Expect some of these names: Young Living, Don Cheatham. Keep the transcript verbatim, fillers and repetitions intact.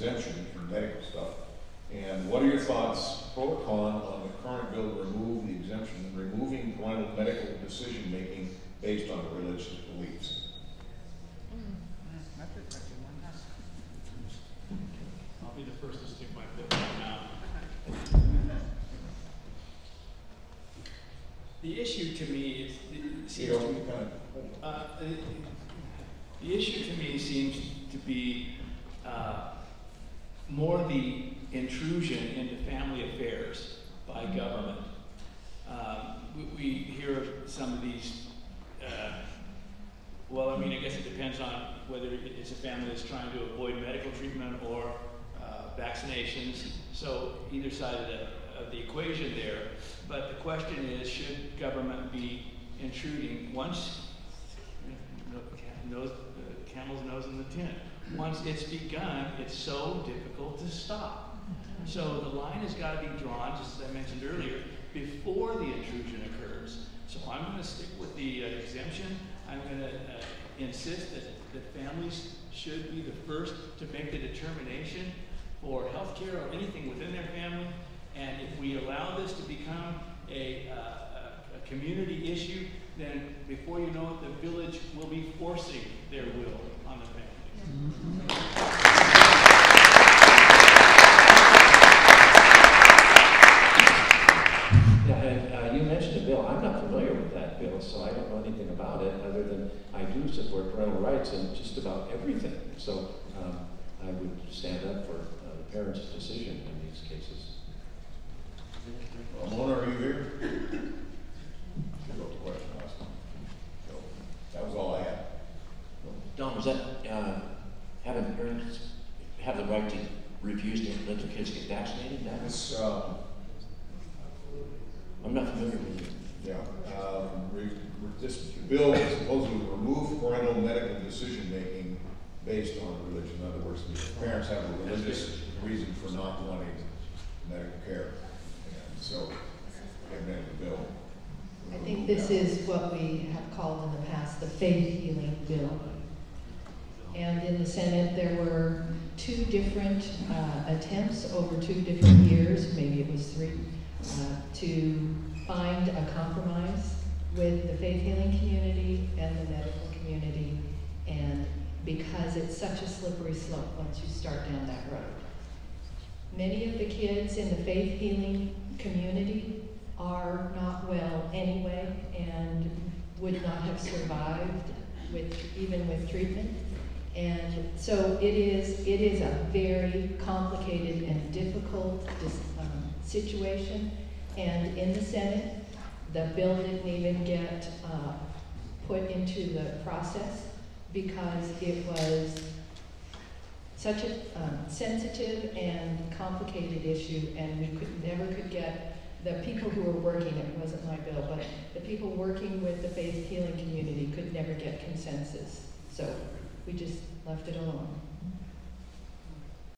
exemption from medical stuff. And what are your thoughts, pro or con, on the current bill to remove the exemption, removing parental medical decision making based on religious beliefs? I'll be the first to stick my foot down. The issue to me is the, the, uh, the, the issue to me seems to be uh, more the intrusion into family affairs by government. Um, we, we hear of some of these, uh, well, I mean, I guess it depends on whether it's a family that's trying to avoid medical treatment or uh, vaccinations. So either side of the, of the equation there. But the question is, should government be intruding once, nose, uh, camel's nose in the tent, once it's begun, it's so difficult to stop. So the line has got to be drawn, just as I mentioned earlier, before the intrusion occurs. So I'm going to stick with the uh, exemption. I'm going to uh, insist that, that families should be the first to make the determination for health care or anything within their family. And if we allow this to become a, uh, a community issue, then before you know it, the village will be forcing their will on the family. Mm-hmm. I'm not familiar with that bill, so I don't know anything about it other than I do support parental rights in just about everything. So um, I would stand up for uh, the parents' decision in these cases. Mona, well, are you here? You wrote the question last time. So that was all I had. Don, was that uh, having parents have the right to refuse to let their kids get vaccinated? That was, um, I'm not familiar with it. Yeah, um, re, re, this bill is supposed to remove parental medical decision-making based on religion. In other words, the parents have a religious reason for not wanting medical care. And so, amend the bill. I think this is what we have called in the past the faith healing bill. And in the Senate, there were two different uh, attempts over two different years, maybe it was three, uh, to find a compromise with the faith healing community and the medical community, and because it's such a slippery slope once you start down that road. Many of the kids in the faith healing community are not well anyway and would not have survived with, even with treatment. And so it is, it is a very complicated and difficult um, situation. And in the Senate, the bill didn't even get uh, put into the process because it was such a um, sensitive and complicated issue, and we could, never could get the people who were working, it wasn't my bill, but the people working with the faith healing community could never get consensus. So we just left it alone.